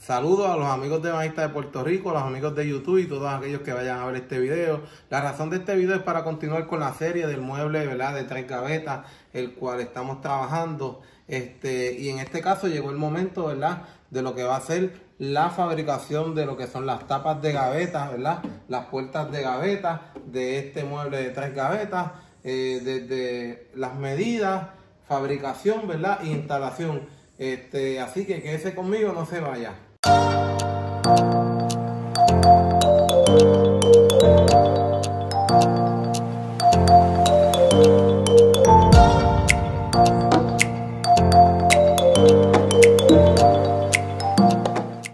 Saludos a los amigos de Banista de Puerto Rico, a los amigos de YouTube y todos aquellos que vayan a ver este video. La razón de este video es para continuar con la serie del mueble, ¿verdad?, de 3 gavetas, el cual estamos trabajando. Y en este caso llegó el momento, ¿verdad?, de lo que va a ser la fabricación de lo que son las tapas de gavetas, ¿verdad?, las puertas de gavetas de este mueble de 3 gavetas, desde las medidas, fabricación, ¿verdad?, e instalación. Así que quédese conmigo, no se vaya.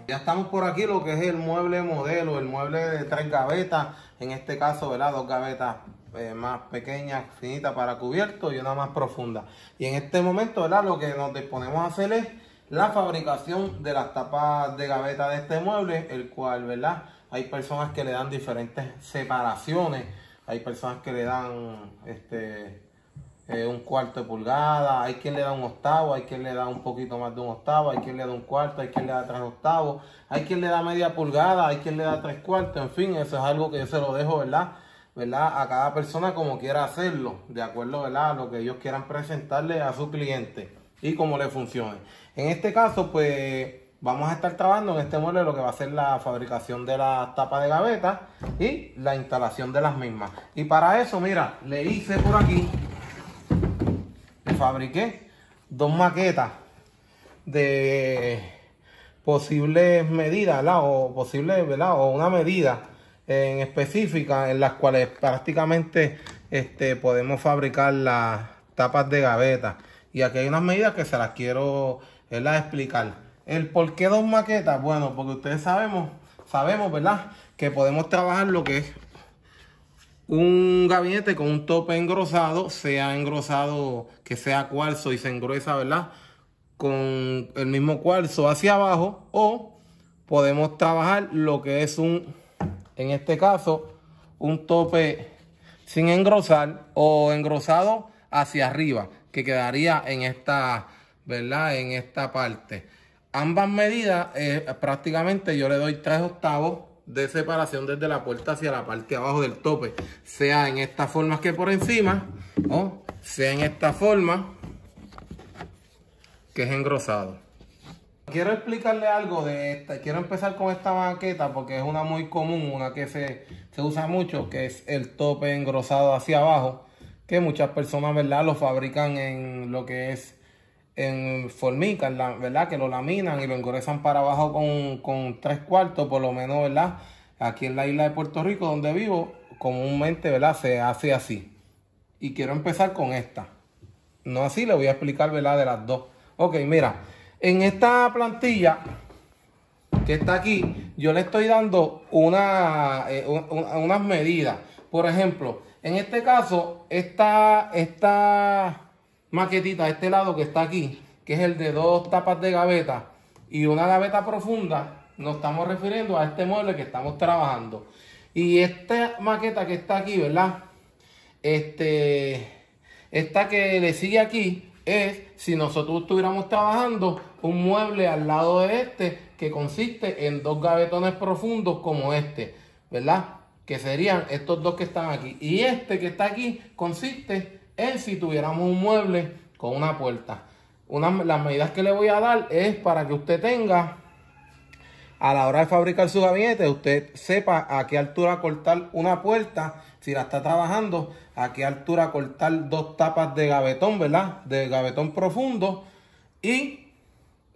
Ya estamos por aquí, lo que es el mueble modelo, el mueble de 3 gavetas, en este caso, ¿verdad?, 2 gavetas. Más pequeña, finita para cubierto y una más profunda. Y en este momento, ¿verdad?, lo que nos disponemos a hacer es la fabricación de las tapas de gaveta de este mueble, el cual, ¿verdad?, hay personas que le dan diferentes separaciones, hay personas que le dan un 1/4 pulgada, hay quien le da 1 octavo, hay quien le da un poquito más de 1 octavo, hay quien le da 1/4, hay quien le da 3 octavos, hay quien le da media pulgada, hay quien le da 3/4, en fin, eso es algo que yo se lo dejo, ¿verdad? A cada persona como quiera hacerlo, de acuerdo, ¿verdad?, a lo que ellos quieran presentarle a su cliente y cómo le funcione. En este caso, pues vamos a estar trabajando en este mueble lo que va a ser la fabricación de las tapas de gaveta y la instalación de las mismas. Y para eso, mira, le hice por aquí, le fabriqué 2 maquetas de posibles medidas, ¿verdad?, o posibles, ¿verdad?, o una medida en específica, en las cuales prácticamente podemos fabricar las tapas de gaveta. Y aquí hay unas medidas que se las quiero, ¿verdad?, explicar. ¿El por qué 2 maquetas? Bueno, porque ustedes sabemos, ¿verdad?, que podemos trabajar lo que es un gabinete con un tope engrosado, sea engrosado que sea cuarzo y se engruesa, ¿verdad?, con el mismo cuarzo hacia abajo, o podemos trabajar lo que es en este caso, un tope sin engrosar o engrosado hacia arriba, que quedaría en esta, ¿verdad?, en esta parte. Ambas medidas, prácticamente yo le doy 3 octavos de separación desde la puerta hacia la parte de abajo del tope, sea en esta forma que por encima, o sea en esta forma que es engrosado. Quiero explicarle algo de esta. Quiero empezar con esta maqueta porque es una muy común, una que se usa mucho, que es el tope engrosado hacia abajo, que muchas personas, ¿verdad?, lo fabrican en lo que es en formica, ¿verdad?, que lo laminan y lo engresan para abajo con 3/4, por lo menos, ¿verdad? Aquí en la isla de Puerto Rico, donde vivo, comúnmente, ¿verdad?, se hace así. Y quiero empezar con esta. No así, le voy a explicar, ¿verdad?, de las dos. Ok, mira. En esta plantilla que está aquí, yo le estoy dando unas medidas. Por ejemplo, en este caso, esta maquetita, este lado que está aquí, que es el de 2 tapas de gaveta y una gaveta profunda, nos estamos refiriendo a este mueble que estamos trabajando. Y esta maqueta que está aquí, ¿verdad?, esta que le sigue aquí, es si nosotros estuviéramos trabajando un mueble al lado de este, que consiste en 2 gavetones profundos como este, ¿verdad?, que serían estos 2 que están aquí. Y este que está aquí consiste en si tuviéramos un mueble con una puerta. Las medidas que le voy a dar es para que usted tenga, a la hora de fabricar su gabinete, usted sepa a qué altura cortar una puerta, si la está trabajando, a qué altura cortar 2 tapas de gavetón, ¿verdad?, de gavetón profundo, y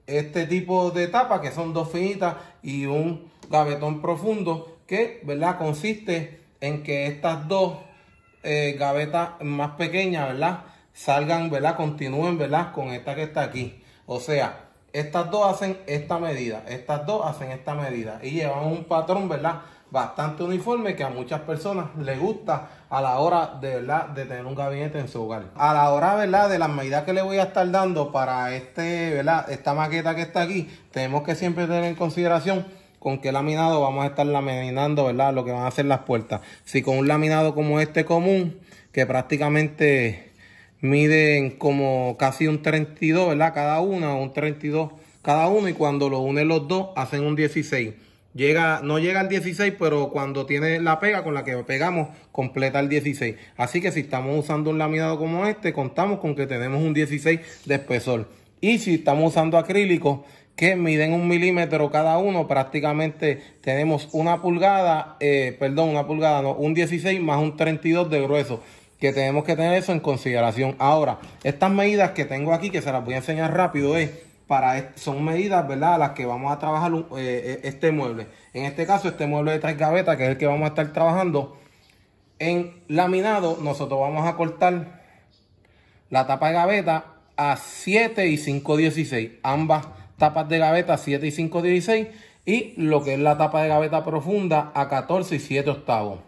este tipo de tapas que son 2 finitas y un gavetón profundo, que, ¿verdad?, consiste en que estas 2 gavetas más pequeñas, ¿verdad?, salgan, ¿verdad?, continúen, ¿verdad?, con esta que está aquí. O sea, estas dos hacen esta medida y llevan un patrón, ¿verdad?, bastante uniforme, que a muchas personas les gusta a la hora de, ¿verdad?, de tener un gabinete en su hogar. A la hora, ¿verdad?, de las medidas que le voy a estar dando para ¿verdad?, esta maqueta que está aquí, tenemos que siempre tener en consideración con qué laminado vamos a estar laminando, ¿verdad?, lo que van a hacer las puertas. Si con un laminado como este común, que prácticamente miden como casi un 32, ¿verdad?, cada una, un 32 cada uno, y cuando lo unen los dos hacen un 16. No llega al 16, pero cuando tiene la pega con la que pegamos, completa el 16. Así que si estamos usando un laminado como este, contamos con que tenemos un 16 de espesor. Y si estamos usando acrílicos que miden 1 milímetro cada uno, prácticamente tenemos un 16 más un 32 de grueso, que tenemos que tener eso en consideración. Ahora, estas medidas que tengo aquí, que se las voy a enseñar rápido, son medidas, ¿verdad?, a las que vamos a trabajar este mueble. En este caso, este mueble de 3 gavetas, que es el que vamos a estar trabajando en laminado, nosotros vamos a cortar la tapa de gaveta a 7 y 5/16. Ambas tapas de gaveta 7 y 5/16, y lo que es la tapa de gaveta profunda a 14 y 7/8.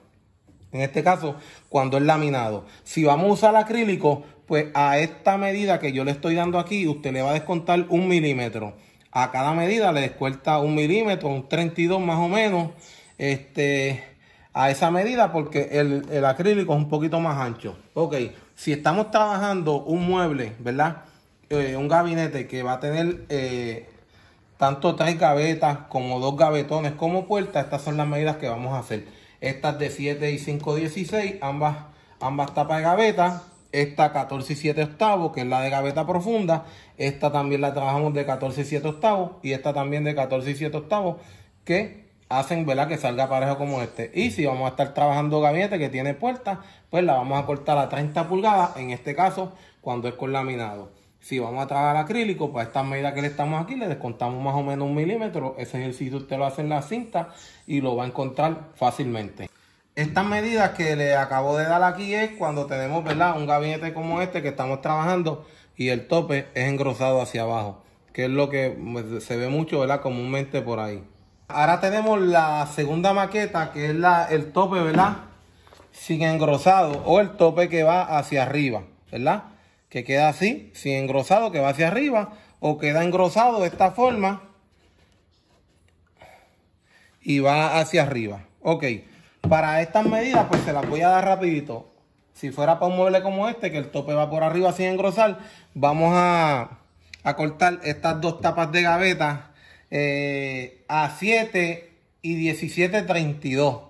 En este caso, cuando es laminado. Si vamos a usar acrílico, pues a esta medida que yo le estoy dando aquí, usted le va a descontar 1 milímetro. A cada medida le descuenta 1 milímetro, un 32 más o menos, a esa medida, porque el acrílico es un poquito más ancho. Ok, si estamos trabajando un mueble, ¿verdad?, un gabinete que va a tener tanto 3 gavetas como 2 gavetones como puertas, estas son las medidas que vamos a hacer. Estas de 7 y 5/16, ambas tapas de gaveta. Esta 14 y 7/8, que es la de gaveta profunda. Esta también la trabajamos de 14 y 7/8. Y esta también de 14 y 7/8, que hacen, ¿verdad?, que salga parejo como este. Y si vamos a estar trabajando gabinete que tiene puertas, pues la vamos a cortar a 30 pulgadas. En este caso, cuando es con laminado. Si vamos a trabajar acrílico, pues estas medidas que le estamos aquí, le descontamos más o menos 1 milímetro. Ese ejercicio usted lo hace en la cinta y lo va a encontrar fácilmente. Estas medidas que le acabo de dar aquí es cuando tenemos, ¿verdad?, un gabinete como este que estamos trabajando y el tope es engrosado hacia abajo, que es lo que se ve mucho, ¿verdad?, comúnmente por ahí. Ahora tenemos la segunda maqueta, que es el tope, ¿verdad?, sin engrosado, o el tope que va hacia arriba, ¿verdad?, que queda así, sin engrosado, que va hacia arriba, o queda engrosado de esta forma y va hacia arriba. Ok, para estas medidas pues se las voy a dar rapidito. Si fuera para un mueble como este, que el tope va por arriba sin engrosar, vamos a cortar estas dos tapas de gaveta a 7 y 17/32.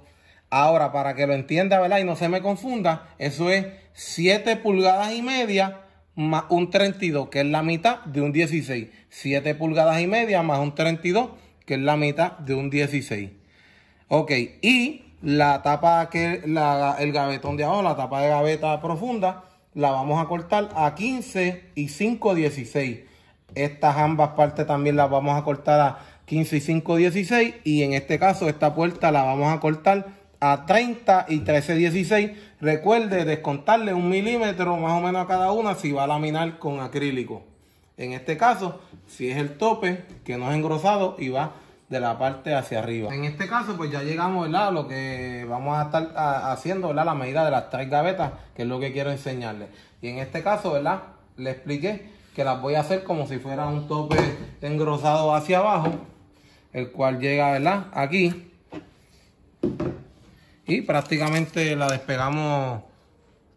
Ahora, para que lo entienda, ¿verdad?, y no se me confunda, eso es 7,5 pulgadas más un 32, que es la mitad de un 16. 7,5 pulgadas más un 32, que es la mitad de un 16. Ok, y la tapa el gavetón de abajo, la tapa de gaveta profunda, la vamos a cortar a 15 y 5/16. Estas ambas partes también las vamos a cortar a 15 y 5/16. Y en este caso, esta puerta la vamos a cortar a 30 y 13/16. Recuerde descontarle 1 milímetro más o menos a cada una si va a laminar con acrílico. En este caso, si es el tope, que no es engrosado y va de la parte hacia arriba. En este caso, pues ya llegamos, ¿verdad?, a lo que vamos a estar haciendo, ¿verdad?, la medida de las 3 gavetas, que es lo que quiero enseñarles. Y en este caso, ¿verdad?, le expliqué que las voy a hacer como si fuera un tope engrosado hacia abajo, el cual llega, ¿verdad?, aquí. Y prácticamente la despegamos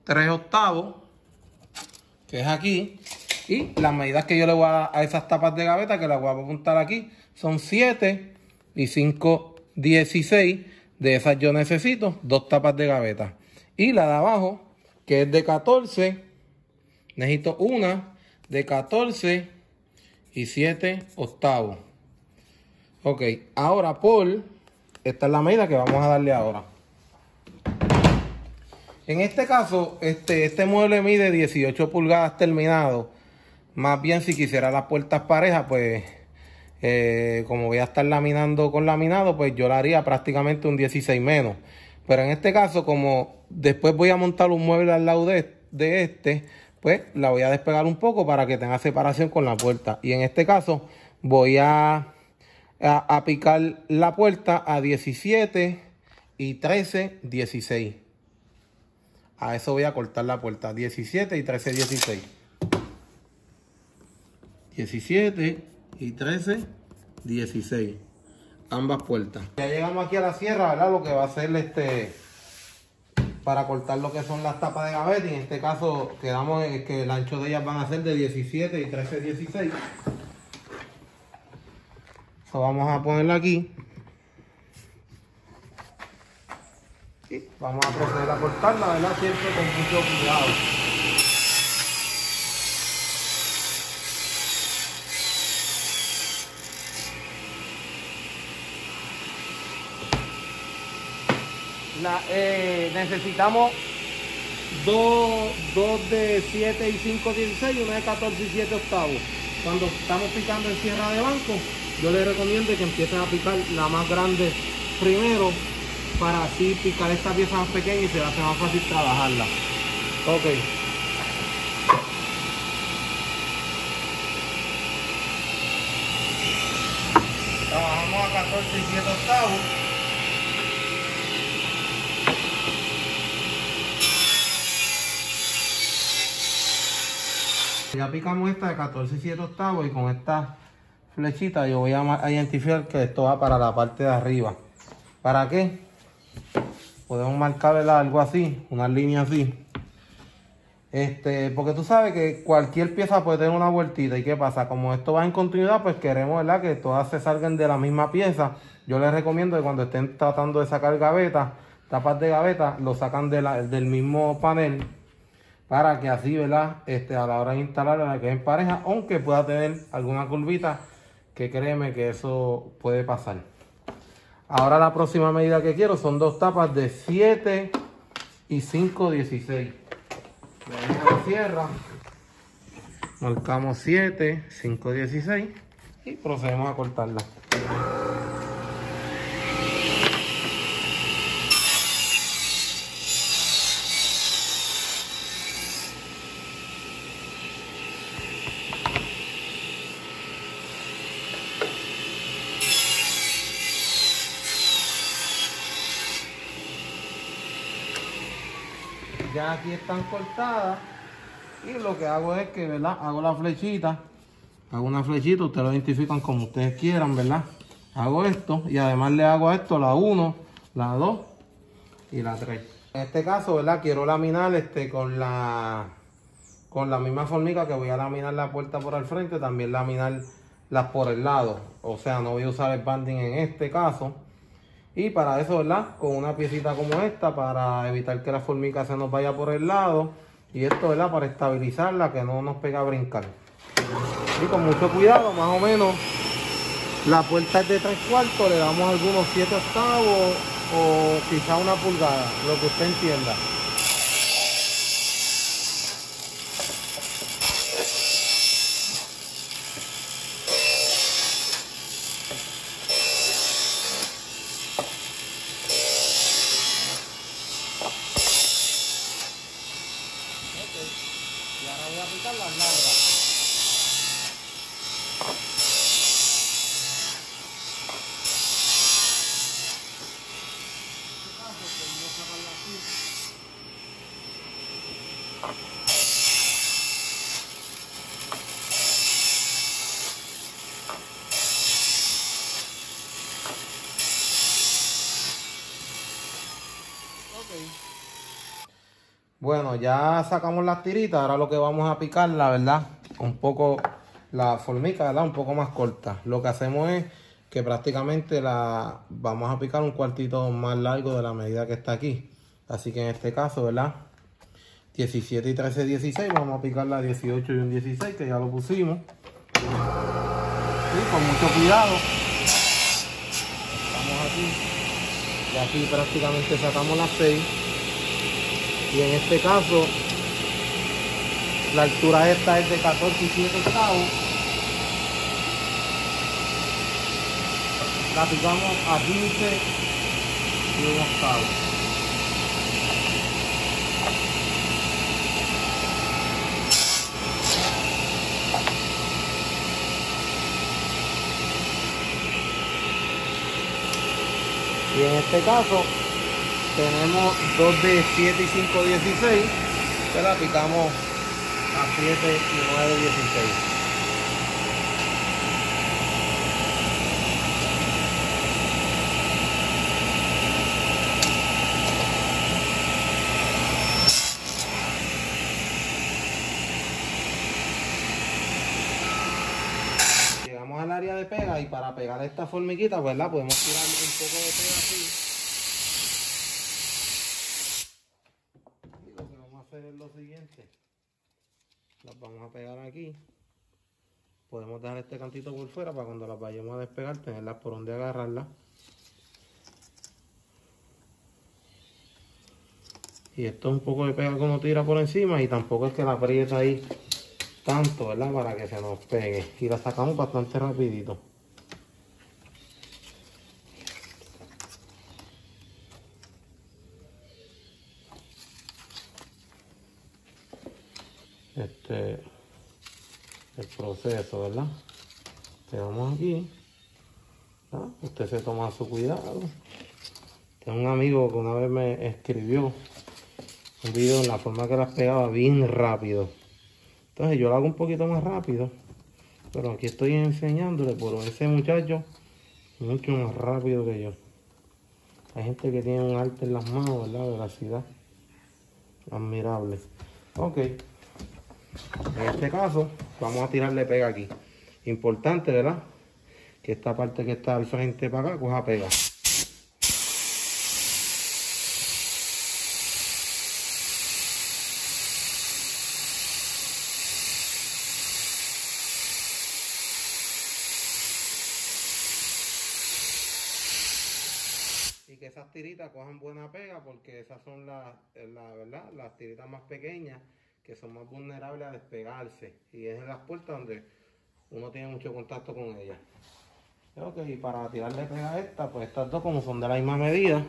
3/8, que es aquí. Y las medidas que yo le voy a dar a esas tapas de gaveta, que las voy a apuntar aquí, son 7 y 5/16. De esas yo necesito 2 tapas de gaveta. Y la de abajo, que es de 14, necesito una de 14 y 7/8. Ok, ahora esta es la medida que vamos a darle ahora. En este caso, este mueble mide 18 pulgadas terminado. Más bien, si quisiera las puertas parejas, pues como voy a estar laminando con laminado, pues yo la haría prácticamente un 16 menos. Pero en este caso, como después voy a montar un mueble al lado de este, pues la voy a despegar un poco para que tenga separación con la puerta. Y en este caso, voy a picar la puerta a 17 y 13/16. A eso voy a cortar la puerta, 17 y 13/16. 17 y 13/16. Ambas puertas. Ya llegamos aquí a la sierra, ¿verdad? Lo que va a hacer para cortar lo que son las tapas de gaveta. Y en este caso quedamos que el ancho de ellas van a ser de 17 y 13/16. So, vamos a ponerla aquí. Y vamos a proceder a cortarla, ¿verdad? Siempre con mucho cuidado. Necesitamos 2 de 7 y 5, 16 y una de 14 y 7 octavos. Cuando estamos picando en sierra de banco, yo les recomiendo que empiecen a picar la más grande primero, para así picar esta pieza más pequeña y se hace más fácil trabajarla. Ok. Trabajamos a 14 y 7 octavos. Ya picamos esta de 14 y 7 octavos y con esta flechita yo voy a identificar que esto va para la parte de arriba. ¿Para qué? Podemos marcarle algo así, unas líneas así. Porque tú sabes que cualquier pieza puede tener una vueltita. ¿Y qué pasa? Como esto va en continuidad, pues queremos, ¿verdad?, que todas se salgan de la misma pieza. Yo les recomiendo que cuando estén tratando de sacar gavetas, tapas de gavetas, lo sacan del mismo panel, para que así, ¿verdad?, a la hora de instalarla, la que es en pareja, aunque pueda tener alguna curvita, que créeme que eso puede pasar. Ahora la próxima medida que quiero son dos tapas de 7 y 5, 16. Le damos la sierra, marcamos 7, 5, 16 y procedemos a cortarla. Ya aquí están cortadas y lo que hago es que, ¿verdad?, hago la flechita, hago una flechita, ustedes lo identifican como ustedes quieran, ¿verdad? Hago esto y además le hago a esto la 1, la 2 y la 3. En este caso, ¿verdad?, quiero laminar con la misma formica que voy a laminar la puerta por el frente, también laminarlas por el lado. O sea, no voy a usar el banding en este caso. Y para eso, ¿verdad?, con una piecita como esta, para evitar que la formica se nos vaya por el lado. Y esto, ¿verdad?, para estabilizarla, que no nos pega a brincar. Y con mucho cuidado, más o menos, la puerta es de 3/4, le damos algunos 7 octavos o quizá una pulgada, lo que usted entienda. Bueno, ya sacamos las tiritas, ahora lo que vamos a picar, la verdad, un poco la formica, ¿verdad?, un poco más corta. Lo que hacemos es que prácticamente la vamos a picar un cuartito más largo de la medida que está aquí. Así que en este caso, ¿verdad?, 17 y 13, 16, vamos a picar la 18 y un 16, que ya lo pusimos. Y con mucho cuidado, estamos aquí, y aquí prácticamente sacamos las 6. Y en este caso, la altura esta es de 14 y 7 octavos. La picamos a 15 y 1 octavo. Y en este caso, tenemos 2 de 7 y 5, 16, que la picamos a 7 y 9, 16. Llegamos al área de pega, formiga, y para pegar esta formiguita, ¿verdad? Podemos tirar un poco de pega aquí. Y lo que vamos a hacer es lo siguiente. Las vamos a pegar aquí. Podemos dejar este cantito por fuera para cuando las vayamos a despegar, tenerlas por donde agarrarlas. Y esto es un poco de pega como tira por encima, y tampoco es que la aprieta ahí tanto, ¿verdad? Para que se nos pegue. Y la sacamos bastante rapidito. Este es el proceso, ¿verdad? Tenemos aquí, ¿verdad? Usted se toma su cuidado. Tengo un amigo que una vez me escribió un video en la forma que las pegaba bien rápido. Entonces yo lo hago un poquito más rápido, pero aquí estoy enseñándole, pero ese muchacho mucho más rápido que yo. Hay gente que tiene un arte en las manos, ¿verdad? Velocidad admirable. Ok, en este caso vamos a tirarle pega aquí. Importante, ¿verdad? Que esta parte que está al frente para acá coja pega. Que esas tiritas cojan buena pega, porque esas son ¿verdad? Las tiritas más pequeñas, que son más vulnerables a despegarse, y es en las puertas donde uno tiene mucho contacto con ellas. Ok, y para tirarle pega a esta, pues estas dos como son de la misma medida,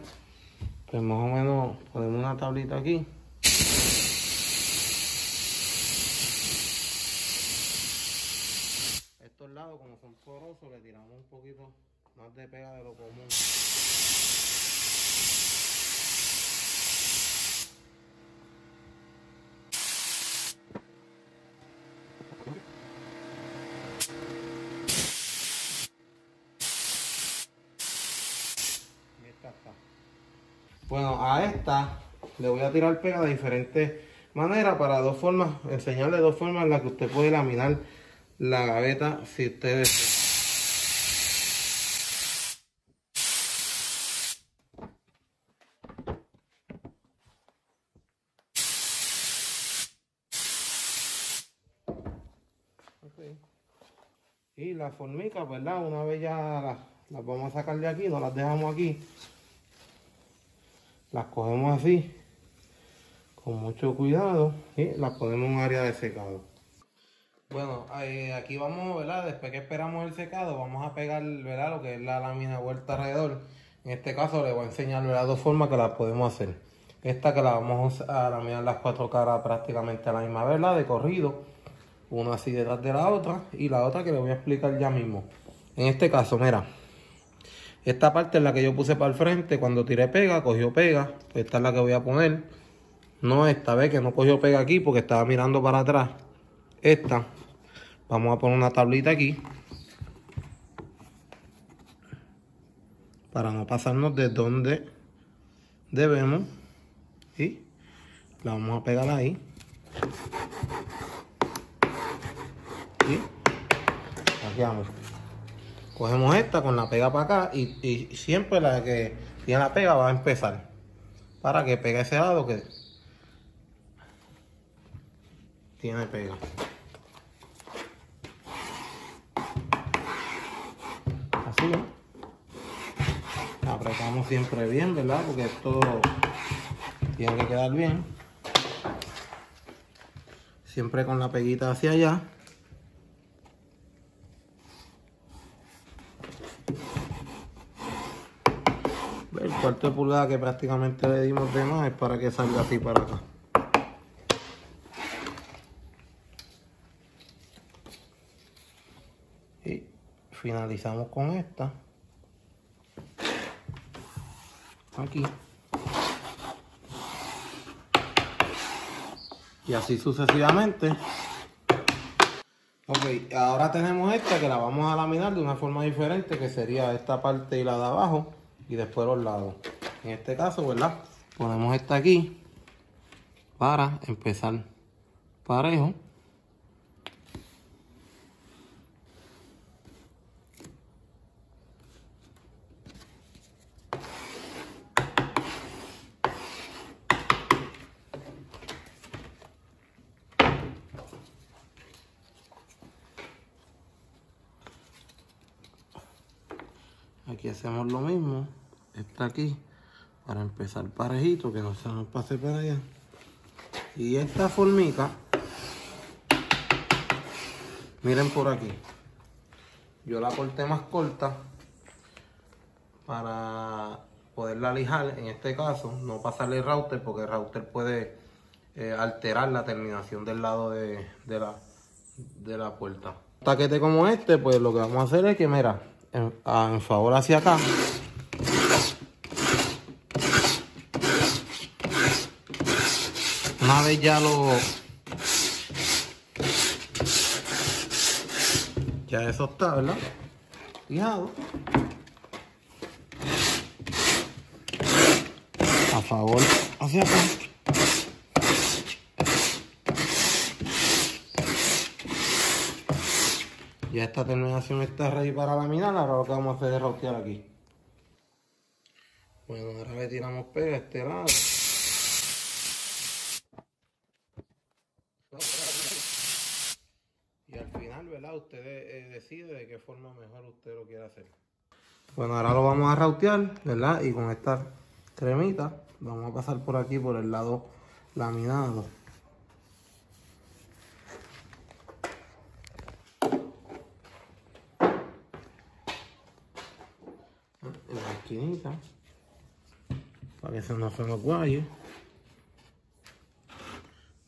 pues más o menos ponemos una tablita aquí. Estos lados como son porosos le tiramos un poquito más de pega de lo común. Bueno, a esta le voy a tirar pega de diferentes maneras, para dos formas, enseñarle dos formas en las que usted puede laminar la gaveta si usted desea. Okay. Y las formicas, ¿verdad? Una vez ya las vamos a sacar de aquí, no las dejamos aquí. Las cogemos así, con mucho cuidado, y las ponemos en un área de secado. Bueno, aquí vamos, ¿verdad? Después que esperamos el secado, vamos a pegar, ¿verdad?, lo que es la lámina vuelta alrededor. En este caso les voy a enseñar, ¿verdad?, dos formas que las podemos hacer. Esta que la vamos a laminar las cuatro caras prácticamente a la misma, ¿verdad?, de corrido. Una así detrás de la otra, y la otra que les voy a explicar ya mismo. En este caso, mira. Esta parte es la que yo puse para el frente, cuando tiré pega, cogió pega. Esta es la que voy a poner. No, esta vez que no cogió pega aquí porque estaba mirando para atrás. Esta, vamos a poner una tablita aquí. Para no pasarnos de donde debemos. Y la vamos a pegar ahí. Y hacemos. Cogemos esta con la pega para acá, y siempre la que tiene la pega va a empezar para que pegue ese lado que tiene pega. Así, ¿no? Apretamos siempre bien, ¿verdad? Porque esto tiene que quedar bien. Siempre con la peguita hacia allá. El cuarto de pulgada que prácticamente le dimos de más es para que salga así para acá. Y finalizamos con esta. Aquí. Y así sucesivamente. Ok, ahora tenemos esta que la vamos a laminar de una forma diferente, que sería esta parte y la de abajo. Y después los lados. En este caso, ¿verdad?, ponemos esta aquí para empezar parejo. Aquí hacemos lo mismo. Está aquí para empezar parejito, que no se nos pase para allá. Y esta formita, miren por aquí, yo la corté más corta para poderla lijar. En este caso, no pasarle el router, porque el router puede alterar la terminación del lado de la puerta. Un taquete como este, pues lo que vamos a hacer es que, mira, en favor hacia acá, una vez ya eso está, ¿verdad?, fijado. A favor hacia acá. Ya esta terminación está ready para laminar. Ahora lo que vamos a hacer es routear aquí. Bueno, ahora le tiramos pega a este lado. Y al final, ¿verdad?, usted decide de qué forma mejor usted lo quiere hacer. Bueno, ahora lo vamos a routear, ¿verdad? Y con esta cremita vamos a pasar por aquí, por el lado laminado. En la esquinita, para que se nos se nos guaye,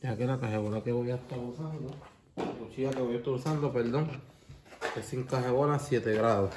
ya que la cajebola que voy a estar usando, la cuchilla que voy a estar usando, perdón, es sin cajebola 7 grados.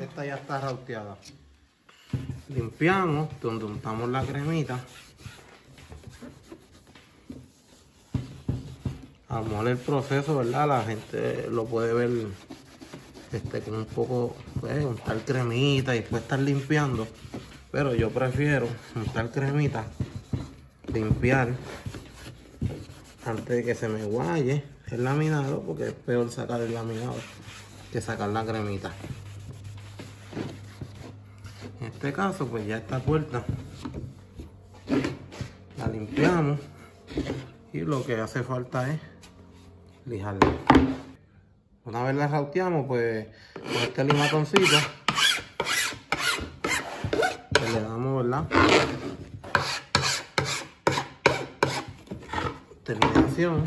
Esta ya está rauteada. Limpiamos donde untamos la cremita. A lo mejor el proceso, ¿verdad?, la gente lo puede ver con un poco, pues, untar cremita y después estar limpiando. Pero yo prefiero untar cremita, limpiar antes de que se me guaye el laminado, porque es peor sacar el laminado que sacar la cremita. En este caso, pues ya esta puerta la limpiamos y lo que hace falta es lijarla. Una vez la rauteamos, pues con este limatoncito, pues, le damos, ¿verdad?, terminación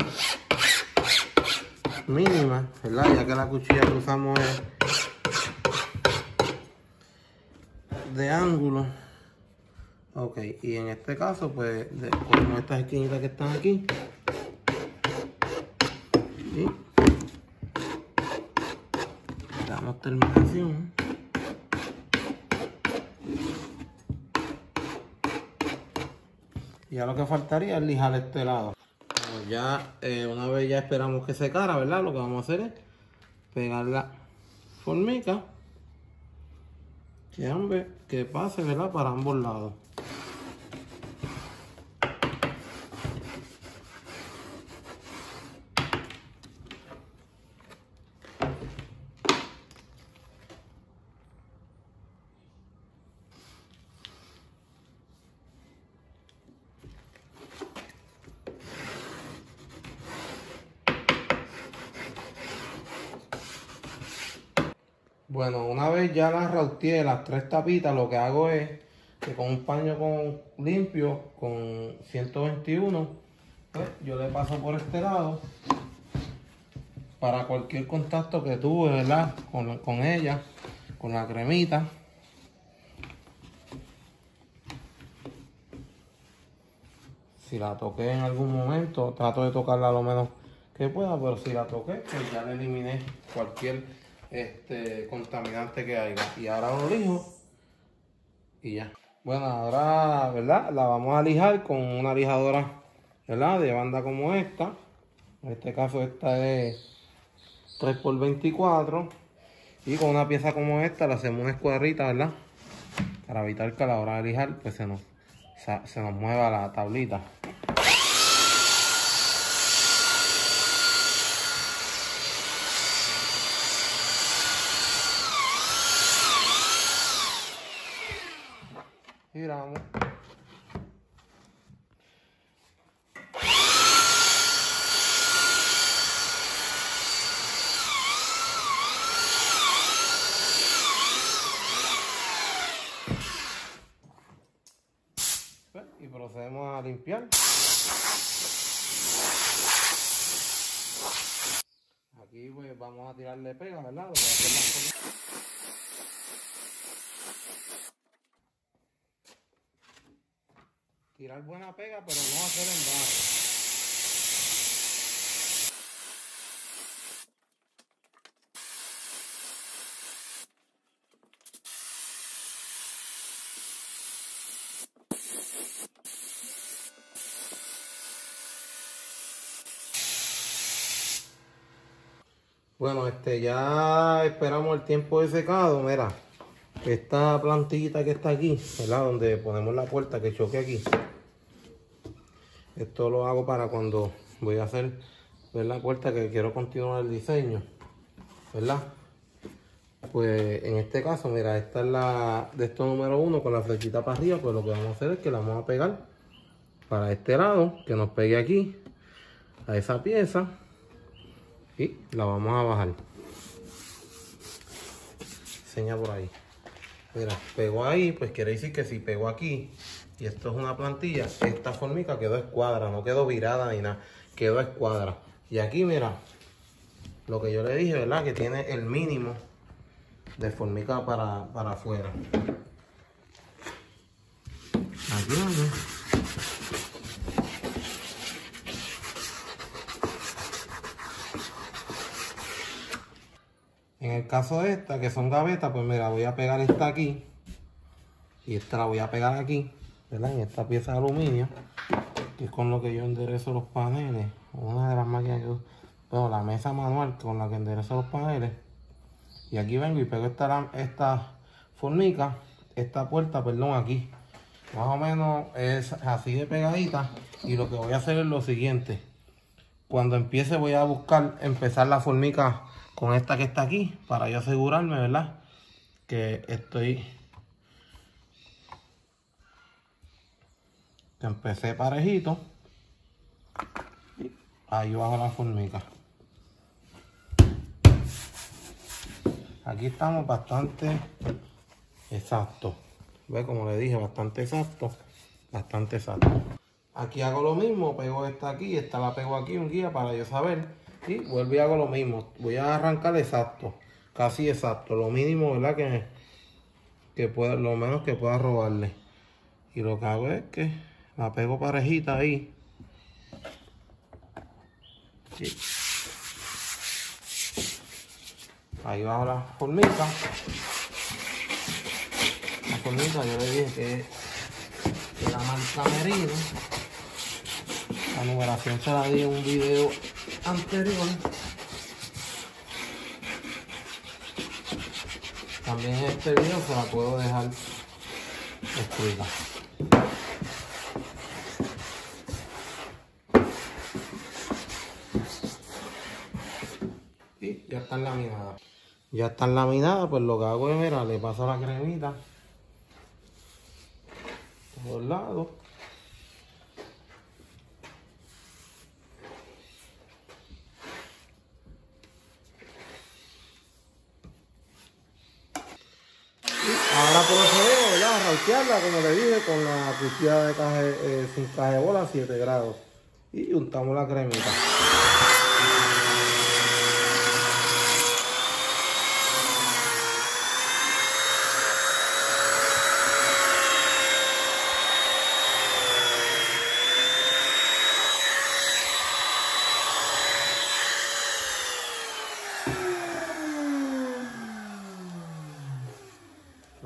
mínima, ¿verdad?, ya que la cuchilla que usamos es de ángulo. Ok, y en este caso, pues ponemos estas esquinitas que están aquí y damos terminación. Ya lo que faltaría es lijar este lado. Bueno, ya una vez ya esperamos que secara, ¿verdad?, lo que vamos a hacer es pegar la formica. Que pase, ¿verdad?, para ambos lados. Bueno, una vez ya las rauteé, las tres tapitas, lo que hago es que con un paño limpio, con 121, yo le paso por este lado para cualquier contacto que tuve, ¿verdad? Con ella, con la cremita. Si la toqué en algún momento, trato de tocarla lo menos que pueda, pero si la toqué, pues ya le eliminé cualquier contaminante que haya. Y ahora lo lijo y ya. Bueno, ahora, ¿verdad? La vamos a lijar con una lijadora, ¿verdad? De banda como esta. En este caso esta es 3x24. Y con una pieza como esta le hacemos una escuadrita, ¿verdad? Para evitar que a la hora de lijar pues se nos mueva la tablita. Giramos. Y procedemos a limpiar. Aquí pues vamos a tirarle pega, ¿verdad? Tirar buena pega, pero no hacer embarro. Bueno, ya esperamos el tiempo de secado, mira. Esta plantillita que está aquí, ¿verdad? Donde ponemos la puerta que choque aquí. Esto lo hago para cuando voy a hacer, ¿verdad?, la puerta que quiero continuar el diseño, ¿verdad? Pues en este caso, mira, esta es la de esto número 1 con la flechita para arriba. Pues lo que vamos a hacer es que la vamos a pegar para este lado, que nos pegue aquí a esa pieza y la vamos a bajar. Señala por ahí. Mira, pegó ahí, pues quiere decir que si pegó aquí, y esto es una plantilla, esta formica quedó escuadra, no quedó virada ni nada, quedó escuadra. Y aquí, mira, lo que yo le dije, ¿verdad? Que tiene el mínimo de formica para afuera. Aquí, ¿verdad? En el caso de esta, que son gavetas, pues mira, voy a pegar esta aquí. Y esta la voy a pegar aquí, ¿verdad? En esta pieza de aluminio, que es con lo que yo enderezo los paneles. Una de las máquinas que yo... Bueno, la mesa manual con la que enderezo los paneles. Y aquí vengo y pego esta formica, esta puerta, perdón, aquí. Más o menos es así de pegadita. Y lo que voy a hacer es lo siguiente. Cuando empiece voy a buscar, empezar la formica con esta que está aquí, para yo asegurarme, ¿verdad?, que empecé parejito. Ahí bajo la formica. Aquí estamos bastante exacto. ¿Ve? Como le dije, bastante exacto. Bastante exacto. Aquí hago lo mismo, pego esta aquí, esta la pego aquí, un guía para yo saber. Y vuelvo y hago lo mismo. Voy a arrancar exacto, casi exacto, lo mínimo, ¿verdad?, que pueda, lo menos que pueda robarle. Y lo que hago es que la pego parejita ahí. Sí. Ahí bajo la formita. La formita yo le dije que la marca Merino. La numeración se la di en un video anterior. También este video se la puedo dejar escrita. Y ya están laminadas. Ya están laminadas, pues lo que hago es, mira, le paso la cremita por los lados. Ahora procedemos, ¿verdad?, a rautearla, como le dije, con la cuchilla de caje, sin caje de bola, 7 grados. Y untamos la cremita.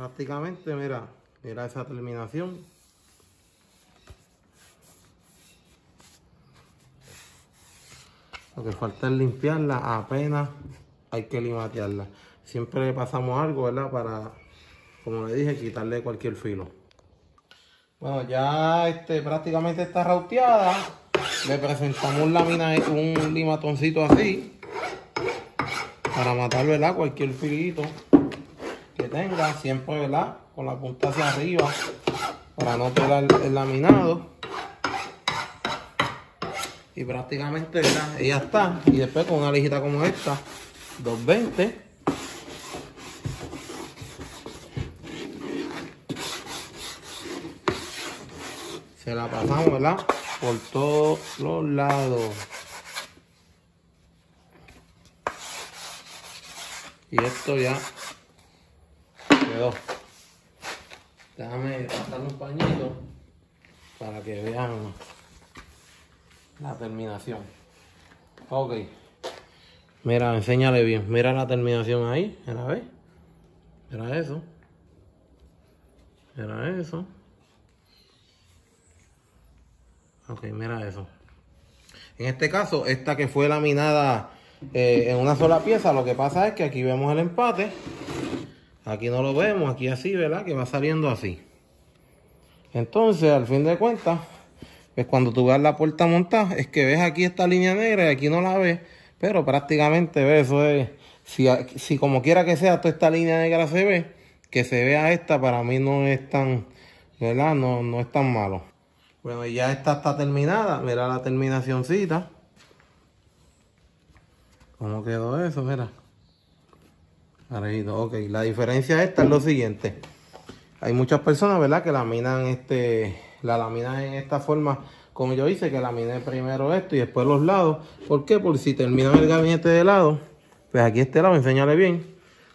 prácticamente, mira, mira esa terminación. Lo que falta es limpiarla, apenas hay que limatearla. Siempre le pasamos algo, ¿verdad? Para, como le dije, quitarle cualquier filo. Bueno, ya prácticamente está rauteada. Le presentamos un lámina, un limatoncito así, para matar, ¿verdad?, cualquier filito que tenga, siempre, ¿verdad?, con la punta hacia arriba, para no pegar el laminado. Y prácticamente, ¿verdad?, ya está. Y después con una lijita como esta, 220. Se la pasamos, ¿verdad?, por todos los lados. Y esto ya quedó. Déjame pasar un pañito para que vean la terminación. Ok. Mira, enséñale bien. Mira la terminación ahí. Mira, ¿ves? Mira eso. Mira eso. Ok, mira eso. En este caso, esta que fue laminada en una sola pieza, lo que pasa es que aquí vemos el empate. Aquí no lo vemos, aquí así, ¿verdad? Que va saliendo así. Entonces, al fin de cuentas, pues cuando tú veas la puerta montada, es que ves aquí esta línea negra y aquí no la ves. Pero prácticamente ves, eso es. Si como quiera que sea, toda esta línea negra se ve, que se vea esta, para mí no es tan, ¿verdad? No es tan malo. Bueno, y ya esta está terminada. Mira la terminacioncita. ¿Cómo quedó eso? Mira. Parejito. Ok, la diferencia esta es lo siguiente. Hay muchas personas, ¿verdad?, que laminan la laminan en esta forma, como yo hice, que laminé primero esto y después los lados. ¿Por qué? Porque si terminan el gabinete de lado, pues aquí este lado, enséñale bien,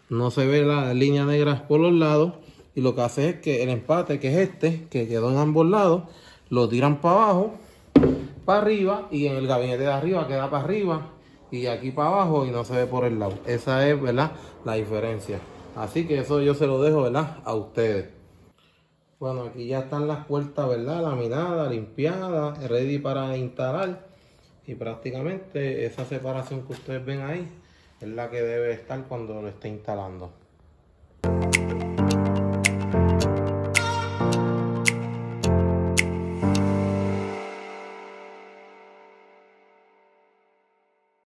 no se ve la línea negra por los lados. Y lo que hace es que el empate, que es este, que quedó en ambos lados, lo tiran para abajo, para arriba, y en el gabinete de arriba queda para arriba, y aquí para abajo, y no se ve por el lado. Esa es, ¿verdad?, la diferencia. Así que eso yo se lo dejo, ¿verdad?, a ustedes. Bueno, aquí ya están las puertas, ¿verdad?, laminadas, limpiadas, ready para instalar. Y prácticamente esa separación que ustedes ven ahí es la que debe estar cuando lo esté instalando.